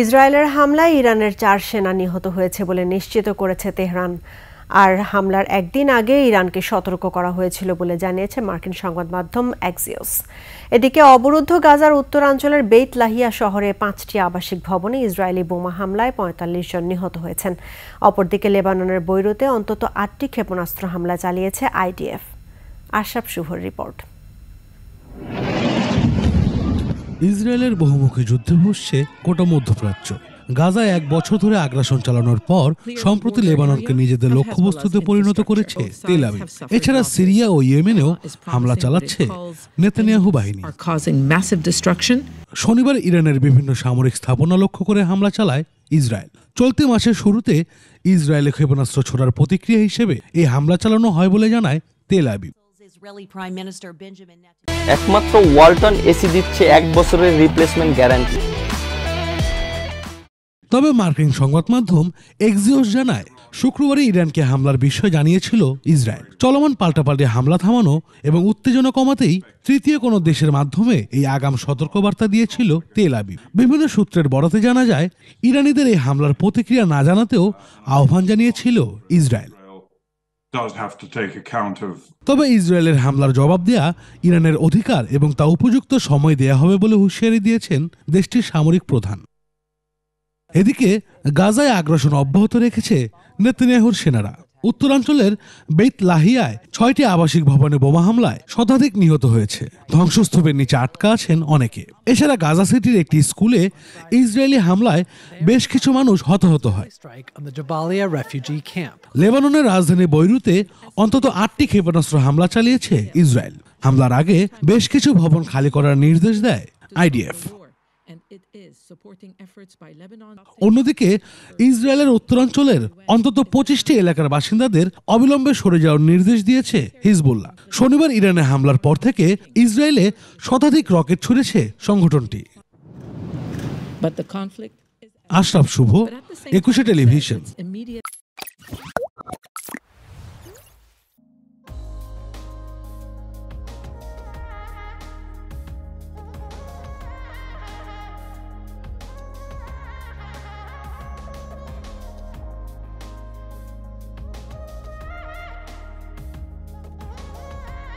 ইসরায়েলের হামলায় ইরানের 4 সেনা নিহত হয়েছে বলে নিশ্চিত করেছে তেহরান। আর হামলার একদিন আগে ইরানকে সতর্ক করা হয়েছিল বলে জানিয়েছে মার্কিন সংবাদ মাধ্যম অ্যাক্সিওস। এদিকে অবরুদ্ধ গাজার উত্তরাঞ্চলের বেইত লাহিয়া শহরে 5টি আবাসিক ভবনে ইসরায়েলি বোমা হামলায় 45 জন নিহত হয়েছেন। অপরদিকে লেবাননের বৈরুতে অন্তত 8টি ক্ষেপণাস্ত্র হামলা চালিয়েছে আইডিএফ। আশাব শুভর রিপোর্ট। ইসরায়েলের বহুমুখী যুদ্ধ বসছে গোটা মধ্যপ্রাচ্য। গাজায় 1 বছর ধরে আগ্রাসন চালানোর পর সম্প্রতি লেবাননকে নিজেদের লক্ষ্যবস্তুতে পরিণত করেছে তেল আবিব। এছাড়া সিরিয়া ও ইয়েমেনেও হামলা চালাচ্ছে নেতানিয়াহু বাহিনী। শনিবার ইরানের বিভিন্ন সামরিক স্থাপনা লক্ষ্য করে হামলা চালায় ইসরায়েল। চলতি মাসের শুরুতে ইসরায়েলে ক্ষেপণাস্ত্র ছোড়ার প্রতিক্রিয়া হিসেবে এই হামলা চালানো হয় বলে জানায় তেল আবিব। একমাত্র ওয়ালটন এসি দিচ্ছে 1 বছরের রিপ্লেসমেন্ট গ্যারান্টি। তবে মার্কিন সংবাদ মাধ্যম এক্সিওস জানায়, শুক্রবার ইরানকে হামলার বিষয় জানিয়েছিল ইসরায়েল। চলমান পাল্টাপাল্টি হামলা থামানো এবং উত্তেজনা কমাতেই তৃতীয় কোনো দেশের মাধ্যমে এই আগাম সতর্কবার্তা দিয়েছিল তেল আবিব। বিভিন্ন সূত্রের বরাতে জানা যায়, ইরানিদের এই হামলার প্রতিক্রিয়া না জানাতেও আহ্বান জানিয়েছিল ইসরায়েল। তবে ইসরায়েলের হামলার জবাব দেয়া ইরানের অধিকার এবং তা উপযুক্ত সময় দেয়া হবে বলে হুঁশিয়ারি দিয়েছেন দেশটির সামরিক প্রধান। এদিকে গাজায় আগ্রাসন অব্যাহত রেখেছে নেতানিয়াহুর সেনারা। উত্তরাঞ্চলের বেইত লাহিয়ায় 6টি আবাসিক ভবনে বোমা হামলায় শতাধিক নিহত হয়েছে। ধ্বংসস্তূপের নিচে আটকা আছেন অনেকে। এছাড়া গাজা সিটির একটি স্কুলে ইসরায়েলি হামলায় বেশ কিছু মানুষ হতাহত হয়। লেবাননের রাজধানী বৈরুতে অন্তত 8টি ক্ষেপণাস্ত্র হামলা চালিয়েছে ইসরায়েল। হামলার আগে বেশ কিছু ভবন খালি করার নির্দেশ দেয় আইডিএফ। অন্যদিকে ইসরায়েলের উত্তরাঞ্চলের অন্তত 25টি এলাকার বাসিন্দাদের অবিলম্বে সরে যাওয়ার নির্দেশ দিয়েছে হিজবুল্লাহ। শনিবার ইরানে হামলার পর থেকে ইসরায়েলে শতাধিক রকেট ছুড়েছে সংগঠনটি। আশরাফ শুভ, 21 টেলিভিশন।